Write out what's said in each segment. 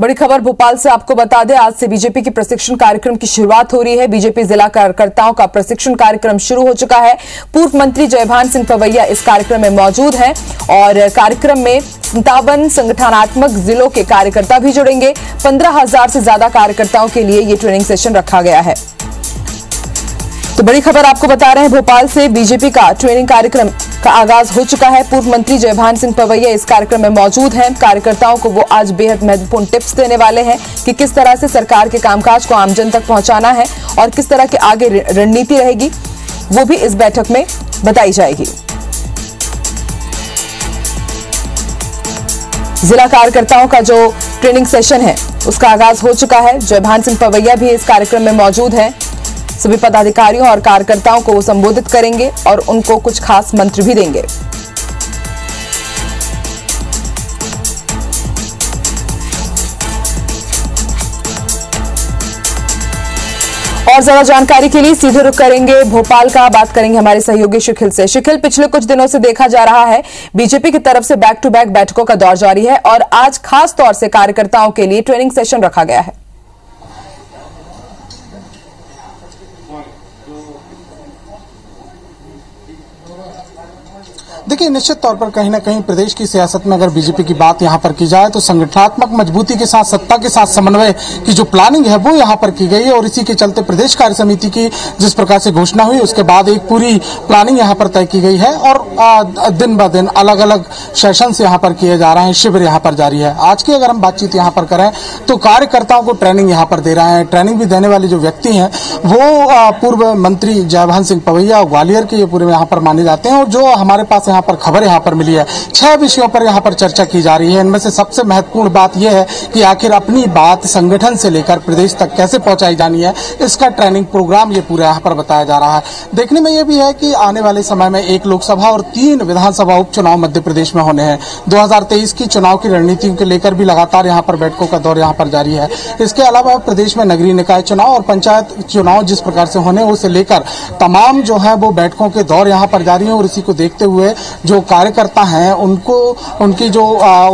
बड़ी खबर भोपाल से आपको बता दें, आज से बीजेपी के प्रशिक्षण कार्यक्रम की शुरुआत हो रही है। बीजेपी जिला कार्यकर्ताओं का प्रशिक्षण कार्यक्रम शुरू हो चुका है। पूर्व मंत्री जयभान सिंह पवैया इस कार्यक्रम में मौजूद हैं और कार्यक्रम में 57 संगठनात्मक जिलों के कार्यकर्ता भी जुड़ेंगे। 15,000 से ज्यादा कार्यकर्ताओं के लिए ये ट्रेनिंग सेशन रखा गया है। तो बड़ी खबर आपको बता रहे हैं भोपाल से, बीजेपी का ट्रेनिंग कार्यक्रम का आगाज हो चुका है। पूर्व मंत्री जयभान सिंह पवैया इस कार्यक्रम में मौजूद हैं। कार्यकर्ताओं को वो आज बेहद महत्वपूर्ण टिप्स देने वाले हैं कि किस तरह से सरकार के कामकाज को आमजन तक पहुंचाना है और किस तरह की आगे रणनीति रहेगी, वो भी इस बैठक में बताई जाएगी। जिला कार्यकर्ताओं का जो ट्रेनिंग सेशन है उसका आगाज हो चुका है। जयभान सिंह पवैया भी इस कार्यक्रम में मौजूद है। सभी पदाधिकारियों और कार्यकर्ताओं को वो संबोधित करेंगे और उनको कुछ खास मंत्र भी देंगे। और ज्यादा जानकारी के लिए सीधे रुख करेंगे भोपाल का, बात करेंगे हमारे सहयोगी शिखिल से। शिखिल, पिछले कुछ दिनों से देखा जा रहा है बीजेपी की तरफ से बैक टू बैक बैठकों का दौर जारी है और आज खास तौर से कार्यकर्ताओं के लिए ट्रेनिंग सेशन रखा गया है। देखिए, निश्चित तौर पर कहीं ना कहीं प्रदेश की सियासत में अगर बीजेपी की बात यहां पर की जाए तो संगठनात्मक मजबूती के साथ, सत्ता के साथ समन्वय की जो प्लानिंग है वो यहां पर की गई है। और इसी के चलते प्रदेश कार्य समिति की जिस प्रकार से घोषणा हुई उसके बाद एक पूरी प्लानिंग यहां पर तय की गई है और दिन ब दिन अलग अलग सेशंस यहां पर किए जा रहे हैं, शिविर यहां पर जारी है। आज की अगर हम बातचीत यहां पर करें तो कार्यकर्ताओं को ट्रेनिंग यहां पर दे रहे हैं। ट्रेनिंग भी देने वाले जो व्यक्ति हैं वो पूर्व मंत्री जयभान सिंह पवैया ग्वालियर के ये पूरे यहां पर माने जाते हैं। और जो हमारे पास पर खबर यहां पर मिली है 6 विषयों पर यहां पर चर्चा की जा रही है। इनमें से सबसे महत्वपूर्ण बात यह है कि आखिर अपनी बात संगठन से लेकर प्रदेश तक कैसे पहुंचाई जानी है, इसका ट्रेनिंग प्रोग्राम ये पूरा यहां पर बताया जा रहा है। देखने में यह भी है कि आने वाले समय में 1 लोकसभा और 3 विधानसभा उपचुनाव मध्य प्रदेश में होने हैं। 2023 की चुनाव की रणनीति को लेकर भी लगातार यहां पर बैठकों का दौर यहां पर जारी है। इसके अलावा प्रदेश में नगरीय निकाय चुनाव और पंचायत चुनाव जिस प्रकार से होने उसे लेकर तमाम जो है वो बैठकों के दौर यहां पर जारी है। और इसी को देखते हुए जो कार्यकर्ता हैं उनको उनकी जो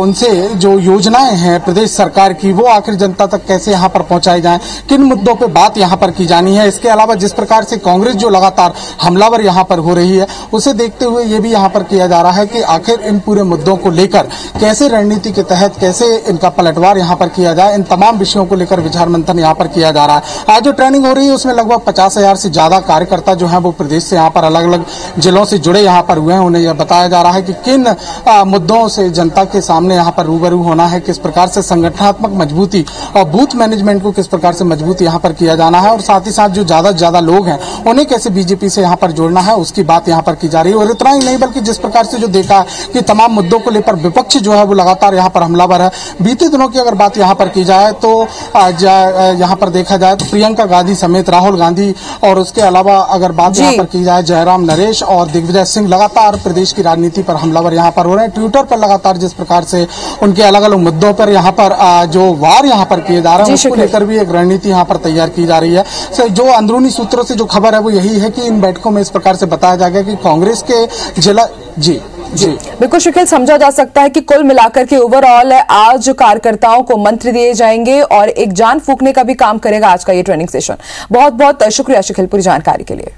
उनसे जो योजनाएं हैं प्रदेश सरकार की वो आखिर जनता तक कैसे यहां पर पहुंचाई जाएं, किन मुद्दों पे बात यहां पर की जानी है। इसके अलावा जिस प्रकार से कांग्रेस जो लगातार हमलावर यहां पर हो रही है उसे देखते हुए ये भी यहां पर किया जा रहा है कि आखिर इन पूरे मुद्दों को लेकर कैसे रणनीति के तहत कैसे इनका पलटवार यहां पर किया जाए, इन तमाम विषयों को लेकर विचार मंथन यहां पर किया जा रहा है। आज जो ट्रेनिंग हो रही है उसमें लगभग 50,000 से ज्यादा कार्यकर्ता जो है वो प्रदेश से यहाँ पर अलग अलग जिलों से जुड़े यहाँ पर हुए हैं। उन्हें यह बताया जा रहा है कि किन मुद्दों से जनता के सामने यहाँ पर रूबरू होना है, किस प्रकार से संगठनात्मक मजबूती और बूथ मैनेजमेंट को किस प्रकार से मजबूत यहाँ पर किया जाना है और साथ ही साथ जो ज्यादा से ज्यादा लोग हैं उन्हें कैसे बीजेपी से यहाँ पर जोड़ना है, उसकी बात यहाँ पर की जा रही है। और इतना ही नहीं बल्कि जिस प्रकार से जो देखा कि तमाम मुद्दों को लेकर विपक्ष जो है वो लगातार यहाँ पर हमलावर है। बीते दिनों की अगर बात यहाँ पर की जाए तो यहाँ पर देखा जाए तो प्रियंका गांधी समेत राहुल गांधी और उसके अलावा अगर बात यहाँ पर की जाए जयराम नरेश और दिग्विजय सिंह लगातार प्रदेश की राजनीति पर हमलावर यहां पर हो रहे हैं। ट्विटर पर लगातार जिस प्रकार से उनके अलग अलग मुद्दों पर यहां पर जो वार यहां पर किए जा रहे हैं उसको लेकर भी एक रणनीति यहां पर तैयार की जा रही है। सो जो अंदरूनी सूत्रों से जो खबर है वो यही है कि इन बैठकों में इस प्रकार से बताया जाएगा कि कांग्रेस के जिला जी बिल्कुल शिखिल, समझा जा सकता है कि कुल मिलाकर के ओवरऑल आज कार्यकर्ताओं को मंत्र दिए जाएंगे और एक जान फूंकने का भी काम करेगा आज का ये ट्रेनिंग सेशन। बहुत बहुत शुक्रिया शिखिल पूरी जानकारी के लिए।